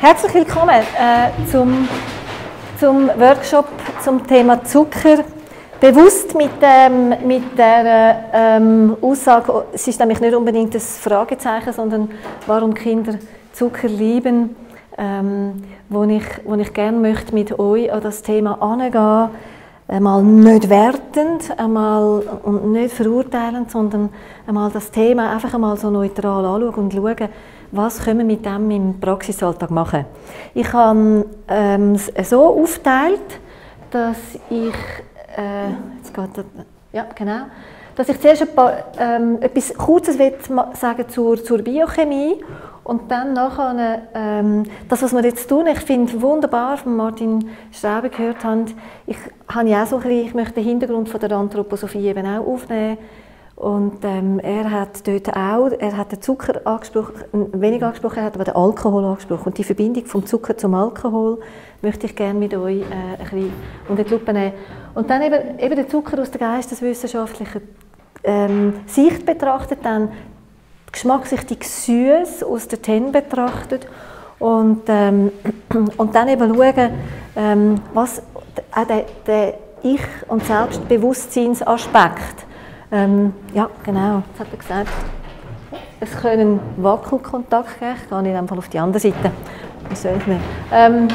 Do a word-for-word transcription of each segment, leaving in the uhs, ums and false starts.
Herzlich willkommen äh, zum, zum Workshop zum Thema Zucker. Bewusst mit, ähm, mit der ähm, Aussage, es ist nämlich nicht unbedingt ein Fragezeichen, sondern warum Kinder Zucker lieben, ähm, wo, ich, wo ich gerne möchte mit euch an das Thema herangehen. Einmal nicht wertend, einmal und nicht verurteilend, sondern einmal das Thema einfach einmal so neutral anschauen und schauen, was können wir mit dem im Praxisalltag machen? Ich habe ähm, es so aufgeteilt, dass ich, äh, jetzt geht das, ja, genau, dass ich zuerst ein paar, ähm, etwas Kurzes sagen zur, zur Biochemie und dann nachher, ähm, das, was wir jetzt tun, ich finde wunderbar, von Martin Straube gehört haben, ich, habe ja auch so ein bisschen, ich möchte den Hintergrund von der Anthroposophie eben auch aufnehmen. Und ähm, er hat dort auch, er hat den Zucker angesprochen, wenig angesprochen, er hat aber den Alkohol angesprochen. Und die Verbindung vom Zucker zum Alkohol möchte ich gerne mit euch äh, ein bisschen unter die Lupe nehmen. Und dann eben, eben den Zucker aus der geisteswissenschaftlichen ähm, Sicht betrachtet, dann die geschmacksrichtige Süße aus der Ten betrachtet und, ähm, und dann eben schauen, ähm, was auch der, der Ich- und Selbstbewusstseinsaspekt. Ähm, ja, genau, das hat er gesagt. Es können Wackelkontakt geben. Ich gehe in dem Fall auf die andere Seite. Das soll ich nicht. Ähm,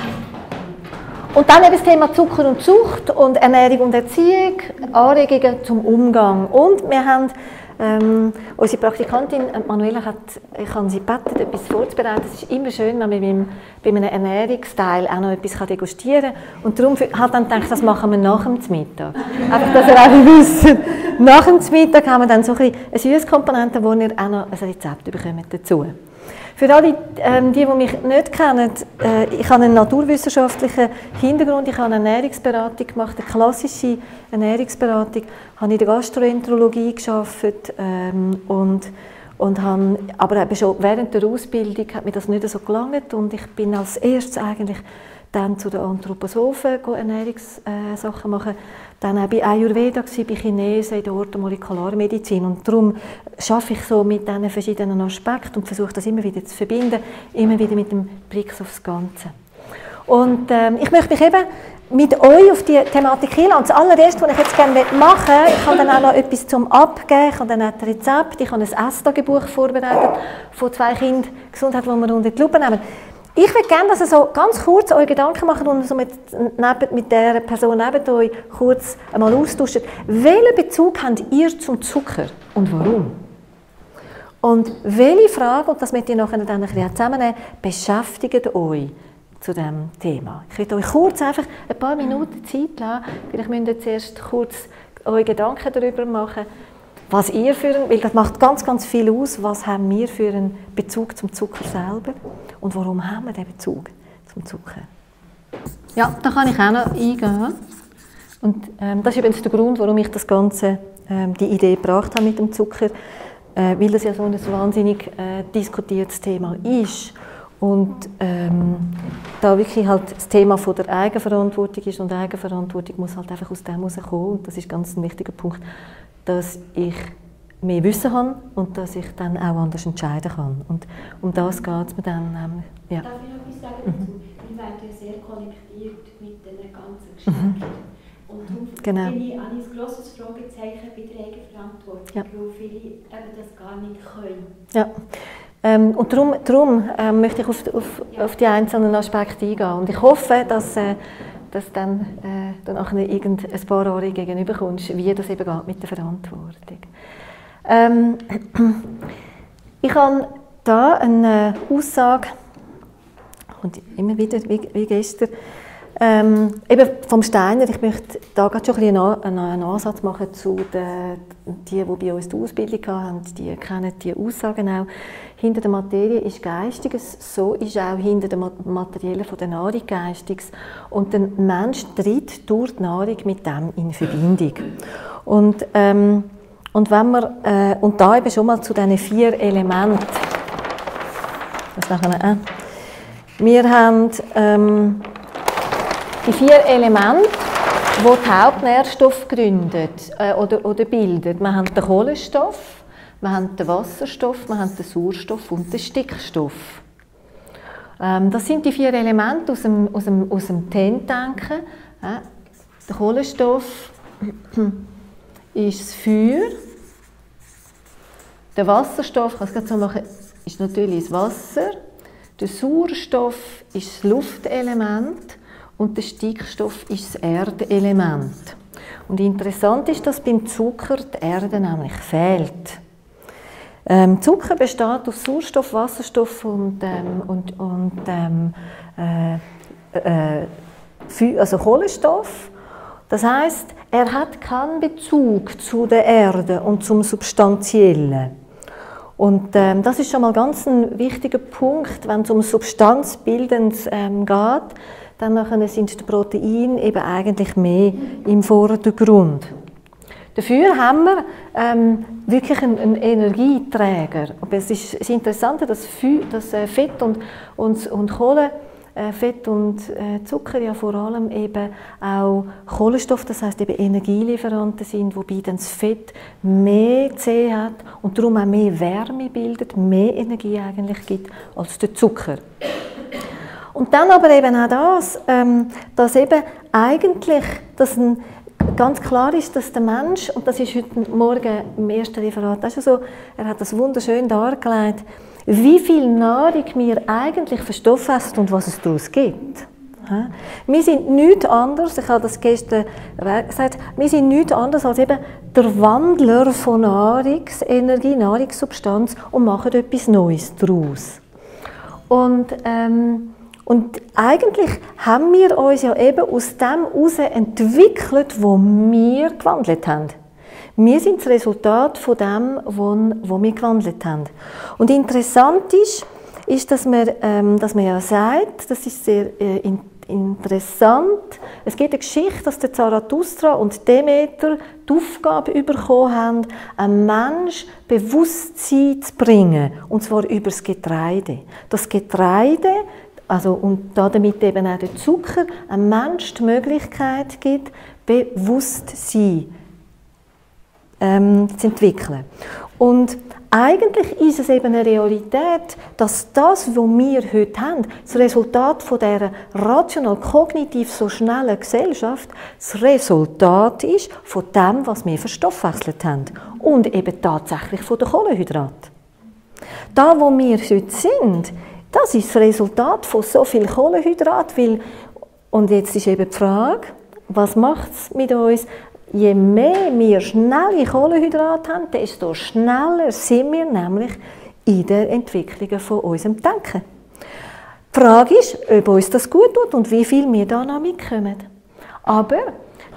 und dann eben das Thema Zucker und Sucht und Ernährung und Erziehung, Anregungen zum Umgang. Und wir haben ähm, unsere Praktikantin Manuela, hat, ich habe sie gebeten, etwas vorzubereiten. Es ist immer schön, wenn man beim, bei einem Ernährungsteil auch noch etwas degustieren kann. Und darum hat dann gedacht, das machen wir nach dem Mittag. Einfach, dass ihr alle wisst. Nach dem Mittag haben wir dann so ein bisschen Süßkomponente, wo ihr auch noch ein Rezept bekommt dazu. Für alle, die, die mich nicht kennen, ich habe einen naturwissenschaftlichen Hintergrund, ich habe eine Ernährungsberatung gemacht, eine klassische Ernährungsberatung, habe in der Gastroenterologie gearbeitet und, und habe, aber eben schon während der Ausbildung hat mir das nicht so gelangt und ich bin als erstes eigentlich dann zu den Anthroposophen Ernährungssachen machen, dann auch bei Ayurveda, bei Chinesen, in der Orthomolekularmedizin. Und darum arbeite ich so mit diesen verschiedenen Aspekten und versuche das immer wieder zu verbinden, immer wieder mit dem Blick aufs Ganze. Und ähm, ich möchte mich eben mit euch auf die Thematik hinlassen. Das allererste, was ich jetzt gerne machen möchte, ich habe dann auch noch etwas zum Abgeben, ich habe dann auch ein Rezept, ich habe ein Esstagebuch vorbereitet von zwei Kindern Gesundheit, die wir unter die Lupe nehmen. Ich würde gerne, dass ihr so ganz kurz eure Gedanken macht und so mit, neben, mit der Person neben euch kurz einmal austauschen. Welchen Bezug habt ihr zum Zucker und warum? Und welche Fragen, und das möchte ich nachher dann ein bisschen zusammennehmen, beschäftigt euch zu diesem Thema? Ich würde euch kurz einfach ein paar Minuten Zeit lassen. Vielleicht müsst ihr zuerst kurz eure Gedanken darüber machen, was ihr für einen, weil das macht ganz, ganz viel aus, was haben wir für einen Bezug zum Zucker selber und warum haben wir den Bezug zum Zucker? Ja, da kann ich auch noch eingehen. Und ähm, das ist übrigens der Grund, warum ich das Ganze, ähm, die Idee gebracht habe mit dem Zucker, äh, weil das ja so ein wahnsinnig äh, diskutiertes Thema ist und ähm, da wirklich halt das Thema von der Eigenverantwortung ist und Eigenverantwortung muss halt einfach aus dem herauskommen und das ist ganz ein wichtiger Punkt, dass ich mehr Wissen habe und dass ich dann auch anders entscheiden kann. Und um das geht es mir dann. Ähm, ja. Darf ich noch etwas sagen dazu? Mhm. Wir werden ja sehr konnektiert mit den ganzen Geschenken. Mhm. Und darum genau. bin ich an ein grosses Fragezeichen bei der Eigenverantwortung, ja. weil viele eben das gar nicht können. Ja. Ähm, und darum, darum ähm, möchte ich auf, auf, ja. auf die einzelnen Aspekte eingehen. Und ich hoffe, dass äh, dass du dann, äh, dann auch irgend ein paar Jahre gegenüber kommst, wie das eben geht mit der Verantwortung. Ähm, ich habe da eine Aussage, kommt immer wieder wie, wie gestern, ähm, eben vom Steiner. Ich möchte da gerade schon ein bisschen einen, einen Ansatz machen zu den, die, die bei uns die Ausbildung haben, die kennen die Aussagen auch. Hinter der Materie ist Geistiges, so ist auch hinter dem Materiellen von der Nahrung Geistiges. Und der Mensch tritt durch die Nahrung mit dem in Verbindung. Und, ähm, und, wenn wir, äh, und da eben schon mal zu diesen vier Elementen. Was machen wir? Äh? Wir haben ähm, die vier Elemente, die die Hauptnährstoffe gründen äh, oder, oder bilden. Wir haben den Kohlenstoff. Wir haben den Wasserstoff, wir haben den Sauerstoff und den Stickstoff. Das sind die vier Elemente aus dem, aus dem, aus dem Ten-Denken. Der Kohlenstoff ist das Feuer. Der Wasserstoff, was ich so mache, ist natürlich das Wasser. Der Sauerstoff ist das Luftelement und der Stickstoff ist das Erdelement. Und interessant ist, dass beim Zucker die Erde nämlich fehlt. Ähm, Zucker besteht aus Sauerstoff, Wasserstoff und, ähm, und, und ähm, äh, äh, also Kohlenstoff. Das heißt, er hat keinen Bezug zu der Erde und zum Substantiellen. Und ähm, das ist schon mal ganz ein wichtiger Punkt, wenn es um Substanzbildendes ähm, geht. Dann nachher sind die Proteine eben eigentlich mehr im Vordergrund. Dafür haben wir ähm, wirklich einen, einen Energieträger. Aber es ist, ist interessant, dass, dass Fett und, und, und Kohle, äh, Fett und äh, Zucker ja vor allem eben auch Kohlenstoff, das heißt eben Energielieferanten sind, wobei dann das Fett mehr C hat und darum auch mehr Wärme bildet, mehr Energie eigentlich gibt als der Zucker. Und dann aber eben auch das, ähm, dass eben eigentlich dass ein, ganz klar ist, dass der Mensch, und das ist heute Morgen im ersten Referat, das ist so, er hat das wunderschön dargelegt, wie viel Nahrung wir eigentlich verstoffwechseln und was es daraus gibt. Ja. Wir sind nichts anderes, ich habe das gestern gesagt, wir sind nichts anderes als eben der Wandler von Nahrungsenergie, Nahrungssubstanz und machen etwas Neues daraus. Und, ähm, Und eigentlich haben wir uns ja eben aus dem heraus entwickelt, wo wir gewandelt haben. Wir sind das Resultat von dem, wo wir gewandelt haben. Und interessant ist, ist dass, man, ähm, dass man ja sagt, das ist sehr äh, in, interessant, es gibt eine Geschichte, dass der Zarathustra und Demeter die Aufgabe bekommen haben, einem Menschen Bewusstsein zu bringen, und zwar über das Getreide. Das Getreide, also, und damit eben auch der Zucker einem Menschen die Möglichkeit gibt, Bewusstsein ähm, zu entwickeln. Und eigentlich ist es eben eine Realität, dass das, was wir heute haben, das Resultat von dieser rational-kognitiv so schnellen Gesellschaft, das Resultat ist von dem, was wir verstoffwechselt haben. Und eben tatsächlich von den Kohlenhydraten. Da, wo wir heute sind, das ist das Resultat von so viel Kohlenhydrat, weil, und jetzt ist eben die Frage, was macht es mit uns? Je mehr wir schnelle Kohlenhydrate haben, desto schneller sind wir nämlich in der Entwicklung von unserem Denken. Die Frage ist, ob uns das gut tut und wie viel wir da noch mitkommen. Aber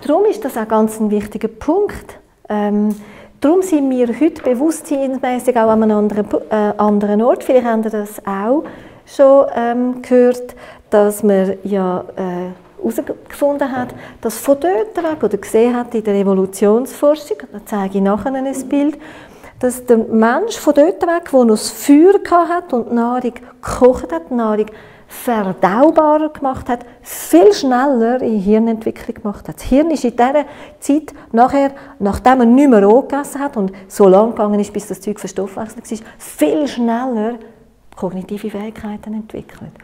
darum ist das auch ganz ein wichtiger Punkt. Ähm, Darum sind wir heute bewusstseinsmässig auch an einem anderen, äh, anderen Ort. Vielleicht haben wir das auch schon ähm, gehört, dass man ja herausgefunden äh, hat, dass von dort weg, oder gesehen hat in der Evolutionsforschung, da zeige ich nachher ein Bild, dass der Mensch von dort weg, der noch das Feuer hatte und die Nahrung gekocht hat, die Nahrung verdaubarer gemacht hat, viel schneller in Hirnentwicklung gemacht hat. Das Hirn ist in dieser Zeit, nachher, nachdem man nicht mehr roh gegessen hat und so lange gegangen ist, bis das Zeug verstoffwechselt war, viel schneller kognitive Fähigkeiten entwickelt.